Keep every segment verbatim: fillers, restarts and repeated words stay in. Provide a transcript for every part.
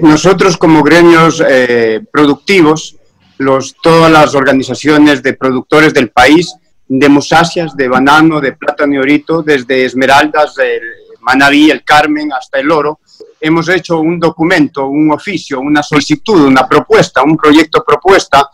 nosotros como gremios eh, productivos, los, todas las organizaciones de productores del país, de musáceas, de banano, de plátano y orito, desde Esmeraldas, el Manabí, el Carmen, hasta el Oro, hemos hecho un documento, un oficio, una solicitud, una propuesta, un proyecto propuesta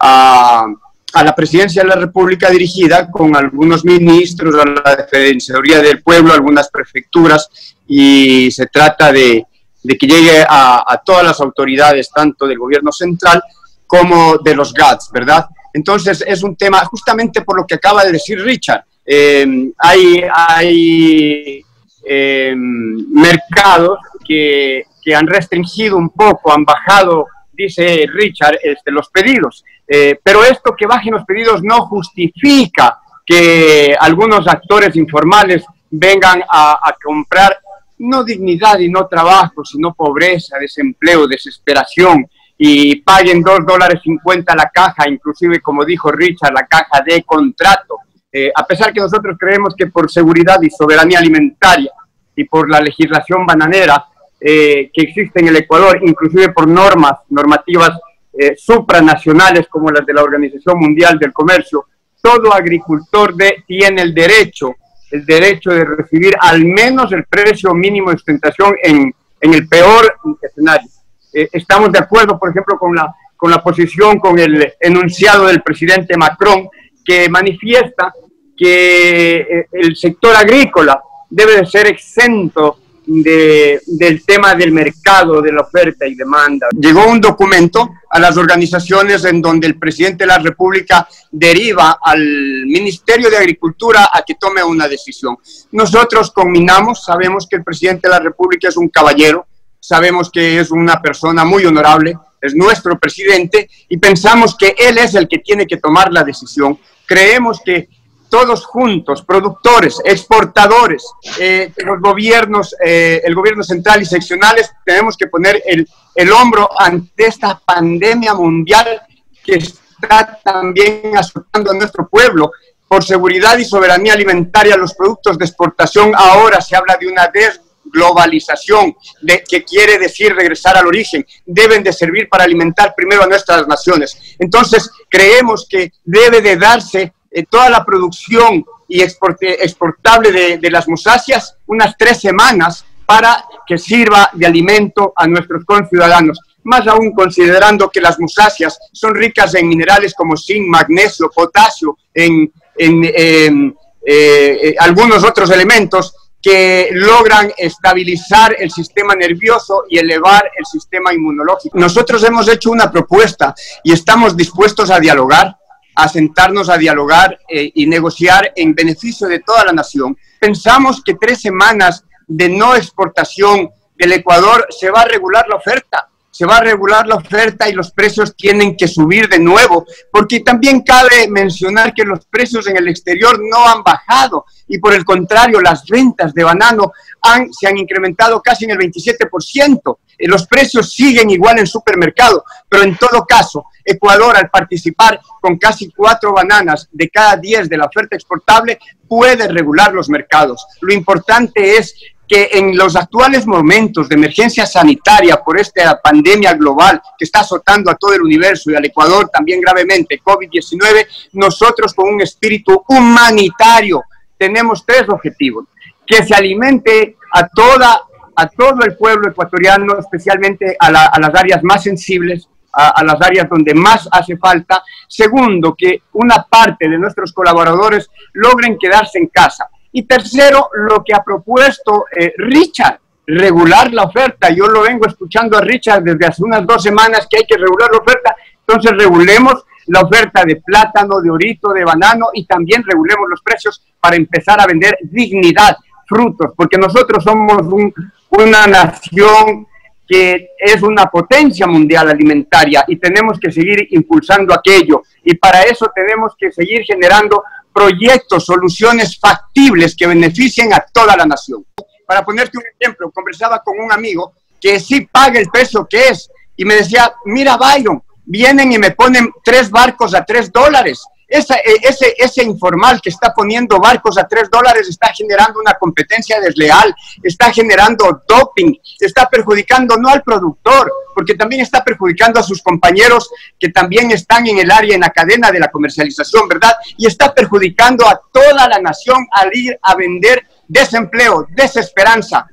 a, a la Presidencia de la República dirigida con algunos ministros, a la Defensoría del Pueblo, algunas prefecturas, y se trata de, de que llegue a, a todas las autoridades, tanto del gobierno central como de los GATS, ¿verdad? Entonces es un tema, justamente por lo que acaba de decir Richard, eh, hay... hay Eh, mercados que, que han restringido un poco, han bajado, dice Richard, este, los pedidos. Eh, pero esto que bajen los pedidos no justifica que algunos actores informales vengan a, a comprar no dignidad y no trabajo, sino pobreza, desempleo, desesperación, y paguen dos dólares cincuenta la caja, inclusive, como dijo Richard, la caja de contrato. Eh, a pesar que nosotros creemos que por seguridad y soberanía alimentaria y por la legislación bananera eh, que existe en el Ecuador, inclusive por normas, normativas eh, supranacionales como las de la Organización Mundial del Comercio, todo agricultor de, tiene el derecho, el derecho de recibir al menos el precio mínimo de sustentación en, en el peor escenario. Eh, estamos de acuerdo, por ejemplo, con la, con la posición, con el enunciado del presidente Macron, que manifiesta que el sector agrícola debe de ser exento de, del tema del mercado, de la oferta y demanda. Llegó un documento a las organizaciones en donde el presidente de la República deriva al Ministerio de Agricultura a que tome una decisión. Nosotros combinamos, sabemos que el presidente de la República es un caballero, sabemos que es una persona muy honorable, es nuestro presidente, y pensamos que él es el que tiene que tomar la decisión. Creemos que todos juntos, productores, exportadores, eh, los gobiernos, eh, el gobierno central y seccionales, tenemos que poner el, el hombro ante esta pandemia mundial que está también azotando a nuestro pueblo. Por seguridad y soberanía alimentaria, los productos de exportación, ahora se habla de una desglobalización, de, que quiere decir regresar al origen, deben de servir para alimentar primero a nuestras naciones. Entonces, creemos que debe de darse toda la producción y exportable de, de las musáceas unas tres semanas para que sirva de alimento a nuestros conciudadanos, más aún considerando que las musáceas son ricas en minerales como zinc, magnesio, potasio, en, en, en eh, eh, algunos otros elementos que logran estabilizar el sistema nervioso y elevar el sistema inmunológico. Nosotros hemos hecho una propuesta y estamos dispuestos a dialogar, a sentarnos a dialogar eh, y negociar en beneficio de toda la nación. Pensamos que tres semanas de no exportación del Ecuador se va a regular la oferta, se va a regular la oferta y los precios tienen que subir de nuevo, porque también cabe mencionar que los precios en el exterior no han bajado y por el contrario las ventas de banano han, se han incrementado casi en el veintisiete por ciento. Los precios siguen igual en supermercado, pero en todo caso, Ecuador, al participar con casi cuatro bananas de cada diez de la oferta exportable, puede regular los mercados. Lo importante es que en los actuales momentos de emergencia sanitaria por esta pandemia global que está azotando a todo el universo y al Ecuador también gravemente, COVID diecinueve, nosotros con un espíritu humanitario tenemos tres objetivos: que se alimente a toda a todo el pueblo ecuatoriano, especialmente a, la, a las áreas más sensibles, a, a las áreas donde más hace falta. Segundo, que una parte de nuestros colaboradores logren quedarse en casa. Y tercero, lo que ha propuesto eh, Richard, regular la oferta. Yo lo vengo escuchando a Richard desde hace unas dos semanas que hay que regular la oferta. Entonces regulemos la oferta de plátano, de orito, de banano, y también regulemos los precios para empezar a vender dignidad, frutos, porque nosotros somos un, una nación que es una potencia mundial alimentaria y tenemos que seguir impulsando aquello, y para eso tenemos que seguir generando proyectos, soluciones factibles que beneficien a toda la nación. Para ponerte un ejemplo, conversaba con un amigo que sí paga el peso que es y me decía: mira, Byron, vienen y me ponen tres barcos a tres dólares. Esa, ese, ese informal que está poniendo barcos a tres dólares está generando una competencia desleal, está generando doping, está perjudicando no al productor, porque también está perjudicando a sus compañeros que también están en el área, en la cadena de la comercialización, ¿verdad? Y está perjudicando a toda la nación al ir a vender desempleo, desesperanza,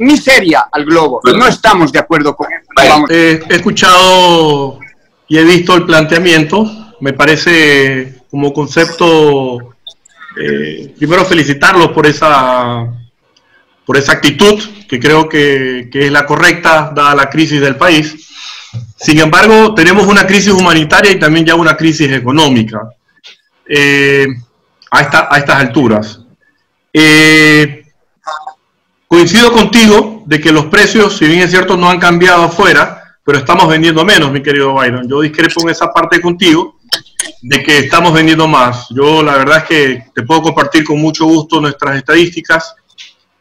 miseria al globo. Bueno, no estamos de acuerdo con eso. Vamos. Eh, he escuchado y he visto el planteamiento. Me parece como concepto, eh, primero felicitarlos por esa, por esa actitud, que creo que, que es la correcta, dada la crisis del país. Sin embargo, tenemos una crisis humanitaria y también ya una crisis económica eh, a, esta, a estas alturas. Eh, coincido contigo de que los precios, si bien es cierto, no han cambiado afuera, pero estamos vendiendo menos, mi querido Byron. Yo discrepo en esa parte contigo, de que estamos vendiendo más. Yo la verdad es que te puedo compartir con mucho gusto nuestras estadísticas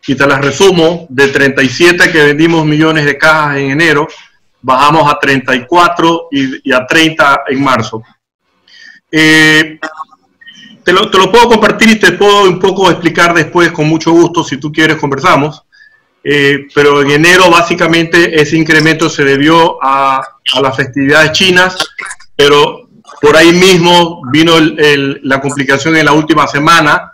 y te las resumo. De treinta y siete que vendimos millones de cajas en enero, bajamos a treinta y cuatro y, y a treinta en marzo. Eh, te, lo, te lo puedo compartir y te puedo un poco explicar después con mucho gusto, si tú quieres conversamos. Eh, pero en enero básicamente ese incremento se debió a, a las festividades chinas, pero por ahí mismo vino el, el, la complicación en la última semana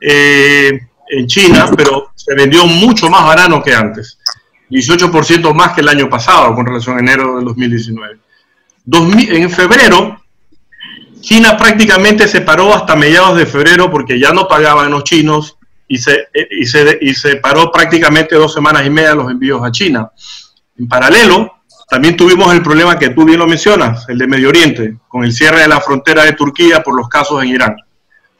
eh, en China, pero se vendió mucho más banano que antes, dieciocho por ciento más que el año pasado con relación a enero del dos mil diecinueve. En febrero China prácticamente se paró hasta mediados de febrero porque ya no pagaban los chinos. Y se, y, se, y se paró prácticamente dos semanas y media los envíos a China. En paralelo, también tuvimos el problema que tú bien lo mencionas, el de Medio Oriente, con el cierre de la frontera de Turquía por los casos en Irán.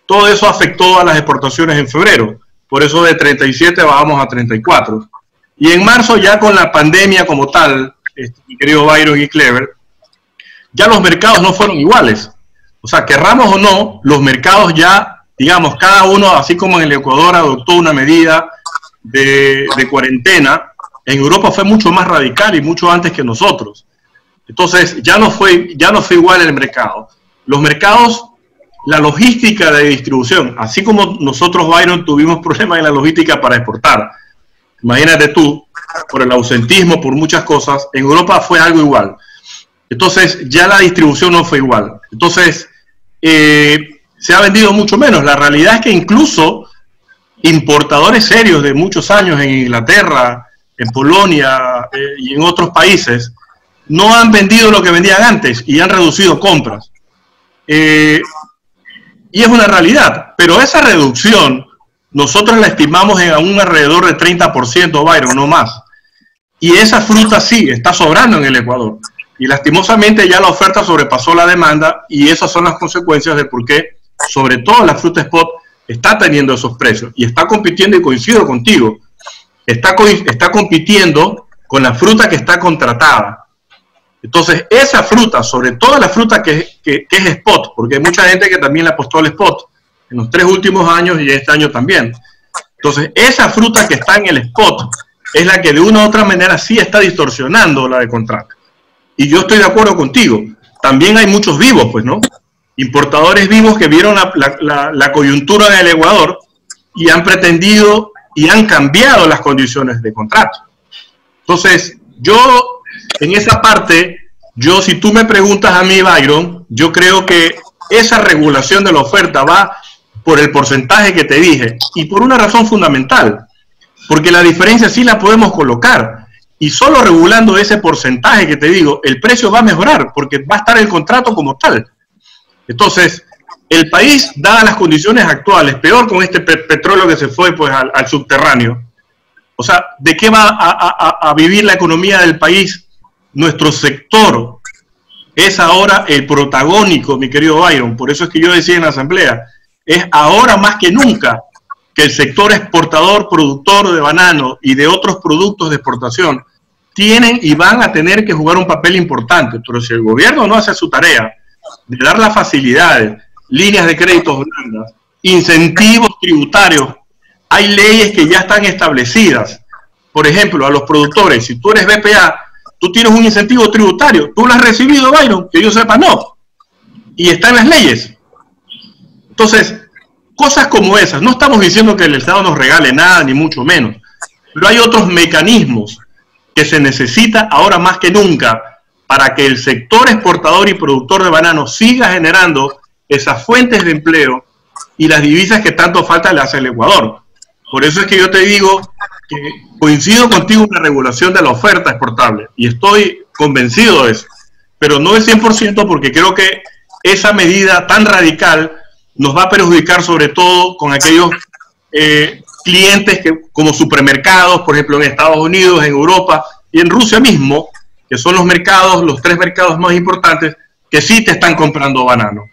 Todo eso afectó a las exportaciones en febrero, por eso de treinta y siete bajamos a treinta y cuatro. Y en marzo, ya con la pandemia como tal, este, mi querido Byron y Kleber, ya los mercados no fueron iguales. O sea, querramos o no, los mercados ya... Digamos, cada uno, así como en el Ecuador adoptó una medida de, de cuarentena, en Europa fue mucho más radical y mucho antes que nosotros. Entonces, ya no fue, ya no fue igual el mercado. Los mercados, la logística de distribución, así como nosotros, Byron, tuvimos problemas en la logística para exportar. Imagínate tú, por el ausentismo, por muchas cosas, en Europa fue algo igual. Entonces, ya la distribución no fue igual. Entonces, eh... se ha vendido mucho menos. La realidad es que incluso importadores serios de muchos años en Inglaterra, en Polonia eh, y en otros países no han vendido lo que vendían antes y han reducido compras. Eh, y es una realidad, pero esa reducción nosotros la estimamos en un alrededor de treinta por ciento, Byron, no más. Y esa fruta sí, está sobrando en el Ecuador. Y lastimosamente ya la oferta sobrepasó la demanda y esas son las consecuencias de por qué sobre todo la fruta spot está teniendo esos precios y está compitiendo, y coincido contigo, está, co está compitiendo con la fruta que está contratada. Entonces esa fruta, sobre todo la fruta que, que, que es spot, porque hay mucha gente que también le apostó al spot en los tres últimos años y este año también. Entonces esa fruta que está en el spot es la que de una u otra manera sí está distorsionando la de contrato. Y yo estoy de acuerdo contigo, también hay muchos vivos, pues, ¿no? Importadores vivos que vieron la, la, la, la coyuntura del Ecuador y han pretendido y han cambiado las condiciones de contrato. Entonces, yo, en esa parte, yo, si tú me preguntas a mí, Byron, yo creo que esa regulación de la oferta va por el porcentaje que te dije y por una razón fundamental, porque la diferencia sí la podemos colocar. Y solo regulando ese porcentaje que te digo, el precio va a mejorar, porque va a estar el contrato como tal. Entonces, el país, dadas las condiciones actuales, peor con este pe petróleo que se fue pues al, al subterráneo, o sea, ¿de qué va a, a, a vivir la economía del país? Nuestro sector es ahora el protagónico, mi querido Byron, por eso es que yo decía en la asamblea, es ahora más que nunca que el sector exportador, productor de banano y de otros productos de exportación tienen y van a tener que jugar un papel importante, pero si el gobierno no hace su tarea de dar las facilidades, líneas de créditos blandas, incentivos tributarios, hay leyes que ya están establecidas. Por ejemplo, a los productores, si tú eres B P A, tú tienes un incentivo tributario, tú lo has recibido, Byron, que yo sepa no, y está en las leyes. Entonces, cosas como esas, no estamos diciendo que el Estado nos regale nada, ni mucho menos, pero hay otros mecanismos que se necesita ahora más que nunca para que el sector exportador y productor de banano siga generando esas fuentes de empleo y las divisas que tanto falta le hace el Ecuador. Por eso es que yo te digo que coincido contigo en la regulación de la oferta exportable, y estoy convencido de eso, pero no el cien por ciento, porque creo que esa medida tan radical nos va a perjudicar sobre todo con aquellos eh, clientes que, como supermercados, por ejemplo, en Estados Unidos, en Europa y en Rusia mismo, que son los mercados, los tres mercados más importantes, que sí te están comprando banano.